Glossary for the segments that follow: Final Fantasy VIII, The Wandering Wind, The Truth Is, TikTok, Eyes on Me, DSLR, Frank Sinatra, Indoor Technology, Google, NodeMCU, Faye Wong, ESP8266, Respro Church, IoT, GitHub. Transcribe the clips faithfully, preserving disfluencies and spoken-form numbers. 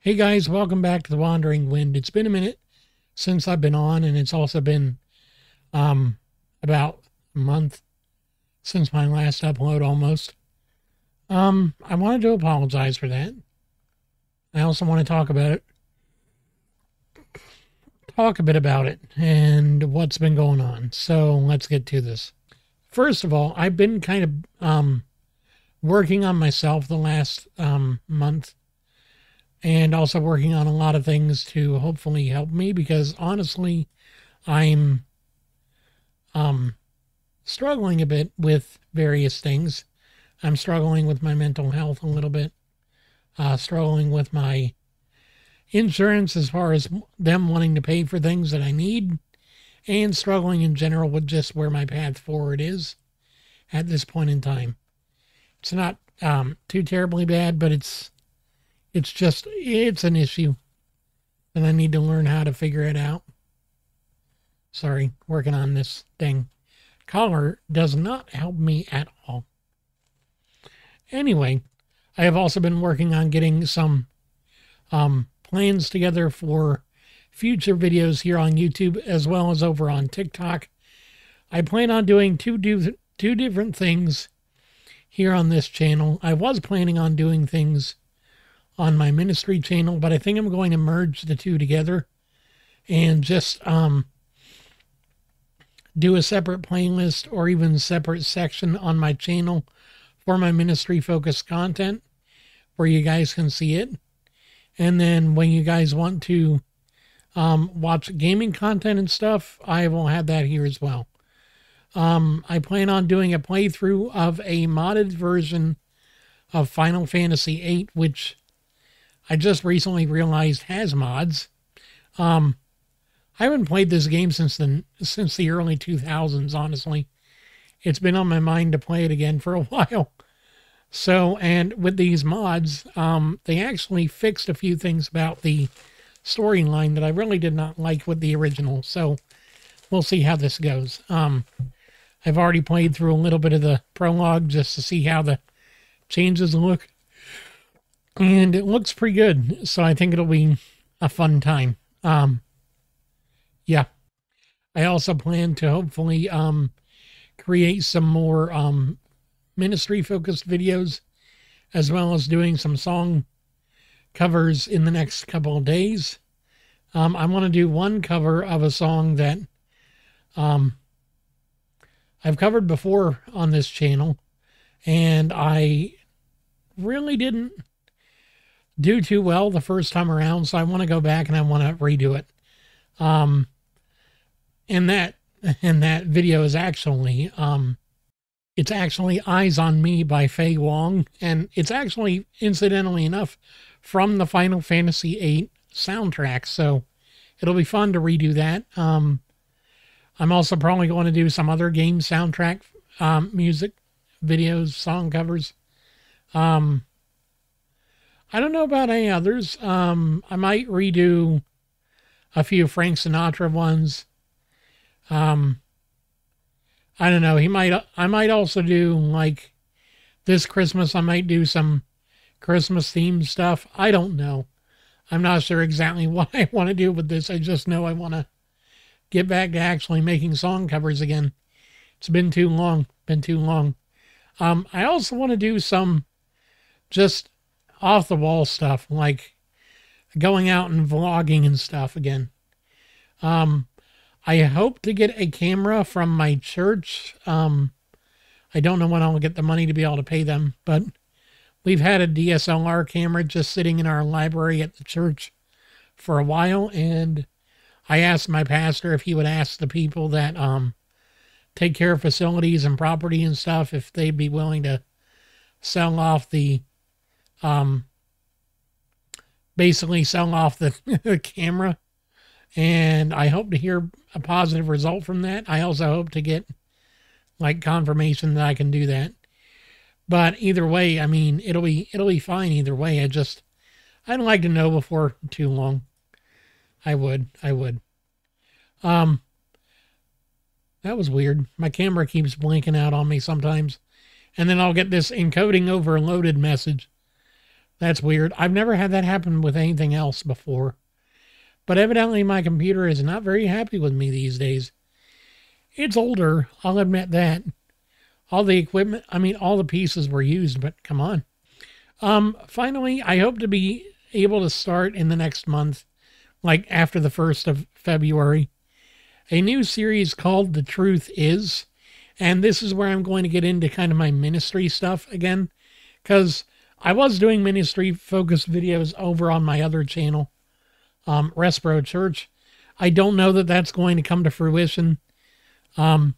Hey guys, welcome back to The Wandering Wind. It's been a minute since I've been on, and it's also been um, about a month since my last upload almost. Um, I wanted to apologize for that. I also want to talk about it. Talk a bit about it and what's been going on. So let's get to this. First of all, I've been kind of um, working on myself the last um, month, and also working on a lot of things to hopefully help me, because honestly, I'm um, struggling a bit with various things. I'm struggling with my mental health a little bit, uh, struggling with my insurance as far as them wanting to pay for things that I need, and struggling in general with just where my path forward is at this point in time. It's not um, too terribly bad, but it's it's just, it's an issue. And I need to learn how to figure it out. Sorry, working on this thing. Collar does not help me at all. Anyway, I have also been working on getting some um, plans together for future videos here on YouTube as well as over on TikTok. I plan on doing two, do, two different things here on this channel. I was planning on doing things on my ministry channel, but I think I'm going to merge the two together and just um, do a separate playlist or even separate section on my channel for my ministry focused content where you guys can see it. And then when you guys want to Um, watch gaming content and stuff, I will have that here as well. Um, I plan on doing a playthrough of a modded version of Final Fantasy eight, which I just recently realized has mods. Um, I haven't played this game since the, since the early two thousands, honestly. It's been on my mind to play it again for a while. So, and with these mods, um, they actually fixed a few things about the storyline that I really did not like with the original, so we'll see how this goes. Um, I've already played through a little bit of the prologue just to see how the changes look, and it looks pretty good, so I think it'll be a fun time. Um, yeah. I also plan to hopefully um, create some more um, ministry-focused videos, as well as doing some song covers in the next couple of days. Um, I want to do one cover of a song that um, I've covered before on this channel, and I really didn't do too well the first time around, so I want to go back and I want to redo it. Um, and that and that video is actually um, it's actually Eyes on Me by Faye Wong, and it's actually, incidentally enough, from the Final Fantasy eight soundtrack, so it'll be fun to redo that. Um, I'm also probably going to do some other game soundtrack um, music, videos, song covers. Um, I don't know about any others. Um, I might redo a few Frank Sinatra ones. Um, I don't know. He might. I might also do, like, this Christmas, I might do some Christmas themed stuff. I don't know. I'm not sure exactly what I want to do with this. I just know I want to get back to actually making song covers again. It's been too long. Been too long. Um, I also want to do some just off the wall stuff, like going out and vlogging and stuff again. Um, I hope to get a camera from my church. Um, I don't know when I'll get the money to be able to pay them, but we've had a D S L R camera just sitting in our library at the church for a while, and I asked my pastor if he would ask the people that um, take care of facilities and property and stuff if they'd be willing to sell off the, um, basically sell off the, the camera, and I hope to hear a positive result from that. I also hope to get, like, confirmation that I can do that. But either way, I mean, it'll be, it'll be fine either way. I just, I'd like to know before too long. I would, I would. Um, that was weird. My camera keeps blinking out on me sometimes. And then I'll get this encoding overloaded message That's weird. I've never had that happen with anything else before. But evidently my computer is not very happy with me these days. It's older, I'll admit that. All the equipment, I mean, all the pieces were used, but come on. Um, finally, I hope to be able to start in the next month, like after the first of February, a new series called The Truth Is. And this is where I'm going to get into kind of my ministry stuff again, because I was doing ministry-focused videos over on my other channel, um, Respro Church. I don't know that that's going to come to fruition um,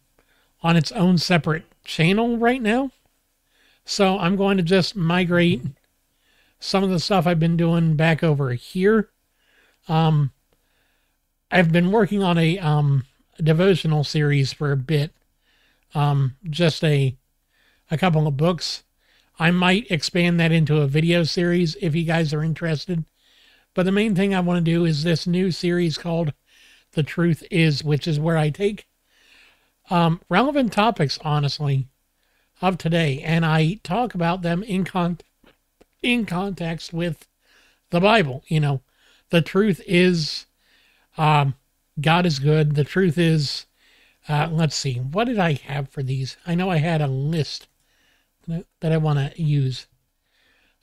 on its own separate channel right now. So I'm going to just migrate some of the stuff I've been doing back over here. Um, I've been working on a um, devotional series for a bit, um, just a, a couple of books. I might expand that into a video series if you guys are interested. But the main thing I want to do is this new series called The Truth Is, which is where I take um, relevant topics, honestly, of today, and I talk about them in con in context with the Bible. You know, the truth is um, God is good. The truth is, uh, let's see, what did I have for these? I know I had a list that I want to use.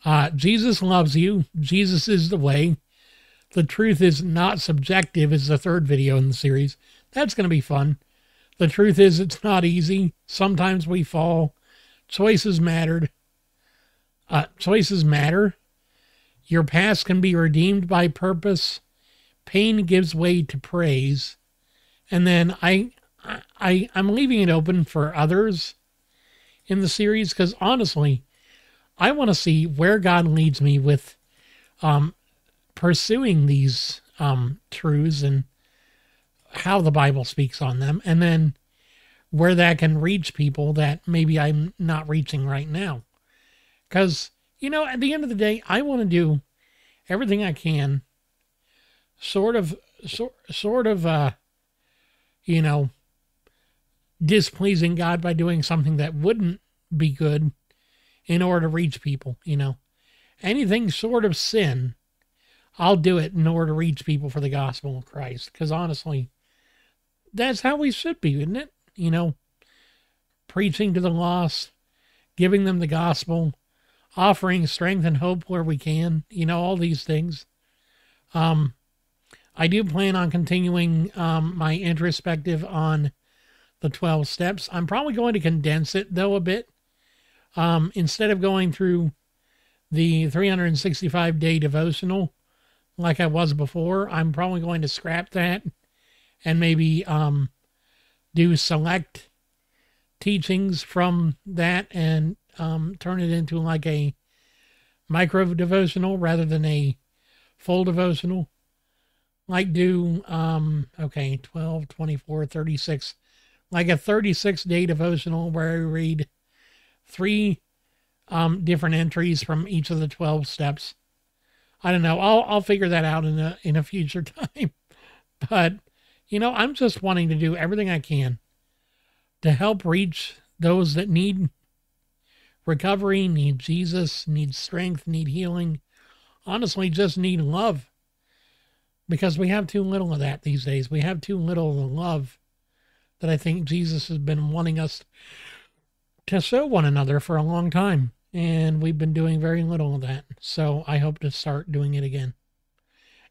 Uh, Jesus loves you. Jesus is the way. The truth is not subjective is the third video in the series. That's going to be fun. The truth is it's not easy. Sometimes we fall. Choices mattered. Uh, choices matter. Your past can be redeemed by purpose. Pain gives way to praise. And then I, I, I'm leaving it open for others in the series, because honestly, I want to see where God leads me with um, pursuing these um, truths and how the Bible speaks on them. And then where that can reach people that maybe I'm not reaching right now. Because, you know, at the end of the day, I want to do everything I can sort of, so, sort of, uh, you know, displeasing God by doing something that wouldn't be good in order to reach people, you know. Anything sort of sin, I'll do it in order to reach people for the gospel of Christ. Because honestly, that's how we should be, isn't it? You know, preaching to the lost, giving them the gospel, offering strength and hope where we can, you know, all these things. Um, I do plan on continuing um, my introspective on the twelve steps. I'm probably going to condense it, though, a bit. Um, instead of going through the three hundred sixty-five day devotional like I was before, I'm probably going to scrap that and maybe um, do select teachings from that and um, turn it into like a micro devotional rather than a full devotional. Like do, um, okay, twelve, twenty-four, thirty-six. Like a thirty-six day devotional where I read three um, different entries from each of the twelve steps. I don't know. I'll, I'll figure that out in a, in a future time. But, you know, I'm just wanting to do everything I can to help reach those that need recovery, need Jesus, need strength, need healing. Honestly, just need love. Because we have too little of that these days. We have too little of the love that I think Jesus has been wanting us to show one another for a long time. And we've been doing very little of that. So I hope to start doing it again.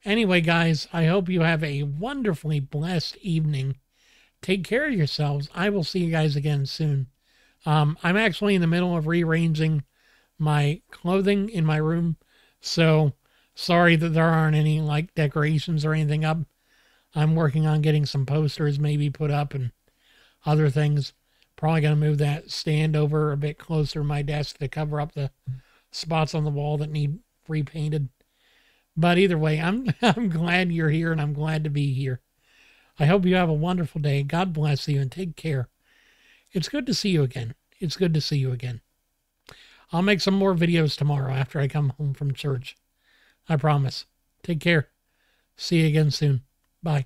Anyway, guys, I hope you have a wonderfully blessed evening. Take care of yourselves. I will see you guys again soon. Um, I'm actually in the middle of rearranging my clothing in my room. So sorry that there aren't any like decorations or anything up. I'm working on getting some posters maybe put up and other things. Probably going to move that stand over a bit closer to my desk to cover up the spots on the wall that need repainted. But either way, I'm, I'm glad you're here and I'm glad to be here. I hope you have a wonderful day. God bless you and take care. It's good to see you again. It's good to see you again. I'll make some more videos tomorrow after I come home from church. I promise. Take care. See you again soon. Bye.